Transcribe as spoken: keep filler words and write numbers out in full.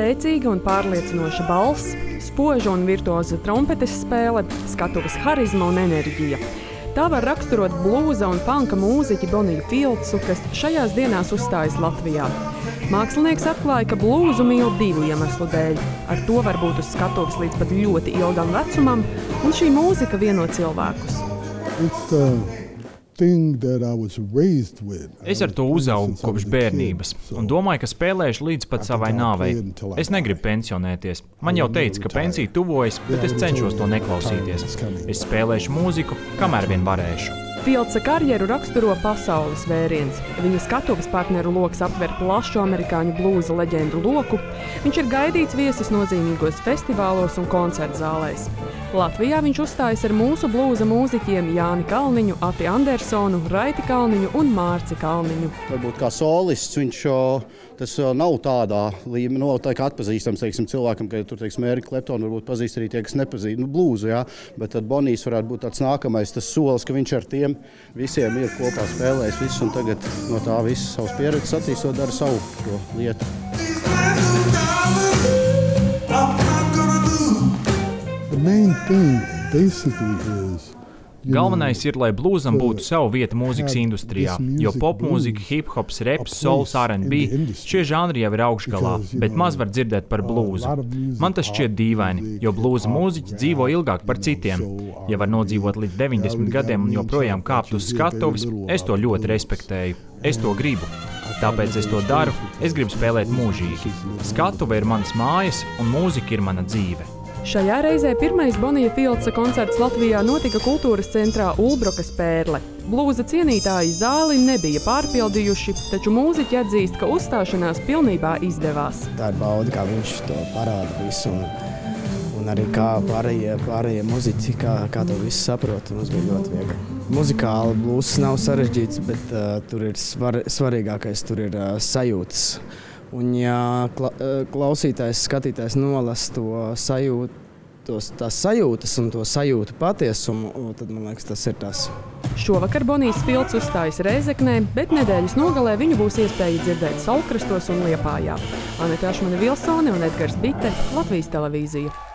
Spēcīga un pārliecinoša balss, spoža un virtuoza trompetes spēle, skatuves harizma un enerģija. Tā var raksturot blūza un panka mūziķi Boniju Fīldsu, kas šajās dienās uzstājas Latvijā. Mākslinieks atklāja, ka blūzu mīl divu iemeslu dēļ. Ar to var būt uz skatuves līdz pat ļoti ilgam vecumam, un šī mūzika vieno cilvēkus. It's, uh... Es ar to uzaugu kopš bērnības un domāju, ka spēlēšu līdz pat savai nāvei. Es negribu pensionēties. Man jau teica, ka pensija tuvojas, bet es cenšos to neklausīties. Es spēlēšu mūziku, kamēr vien varēšu. Fīldsa karjeru raksturo pasaules vēriens. Viņa skatuves partneru loks aptver plašu amerikāņu blūza leģendu loku. Viņš ir gaidīts viesis nozīmīgos festivālos un koncertzālēs. Latvijā viņš uzstājas ar mūsu blūza mūziķiem Jāni Kalniņu, Ati Andersonu, Raiti Kalniņu un Mārci Kalniņu. Varbūt kā solists viņš tas nav tādā līmenī, nav tā kā atpazīstams, teiksim, cilvēkam, ka tur, teiksim, Mērķi Kleptoni varbūt pazīst arī tie, kas nepazīst, nu, blūzu, jā, bet tad Bonijs varētu būt tāds nākamais tas solis, ka viņš ar tiem visiem ir kopā spēlējis viss un tagad no tā viss savas pieredzes attīstot dara savu to lietu. Galvenais ir, lai blūzam būtu savu vietu mūzikas industrijā, jo popmūzika, hip-hops, reps, souls, R and B, šie žanri jau ir augšgalā, bet maz var dzirdēt par blūzu. Man tas šķiet dīvaini, jo blūza mūziķi dzīvo ilgāk par citiem. Ja var nodzīvot līdz deviņdesmit gadiem un joprojām kāpt uz skatuves, es to ļoti respektēju. Es to gribu. Tāpēc es to daru, es gribu spēlēt mūžīgi. Skatuve ir manas mājas un mūzika ir mana dzīve. Šajā reizē pirmais Bonija Fīldsa koncerts Latvijā notika Kultūras centrā Ulbrokas pērle. Blūza cienītāji zāli nebija pārpildījuši, taču mūziķi atzīst, ka uzstāšanās pilnībā izdevās. Tā ir bauda, kā viņš to parāda visu, un, un arī kā pārējie, pārējie muziķi, kā, kā to visu saprot, mums bija ļoti viegli. Muzikāli blūzs nav sarežģīts, bet uh, tur ir svar, svarīgākais, tur ir uh, sajūtas. Un ja klausītājs, skatītājs nolas to sajūtu, tos, tās sajūtas un to sajūtu patiesumu, tad, man liekas, tas ir tas. Šovakar Bonijs Fīlds uzstājas Rēzeknē, bet nedēļas nogalē viņu būs iespēja dzirdēt Saulkrastos un Liepājā. Anete Ašmane-Vilsone un Edgars Bite, Latvijas televīzija.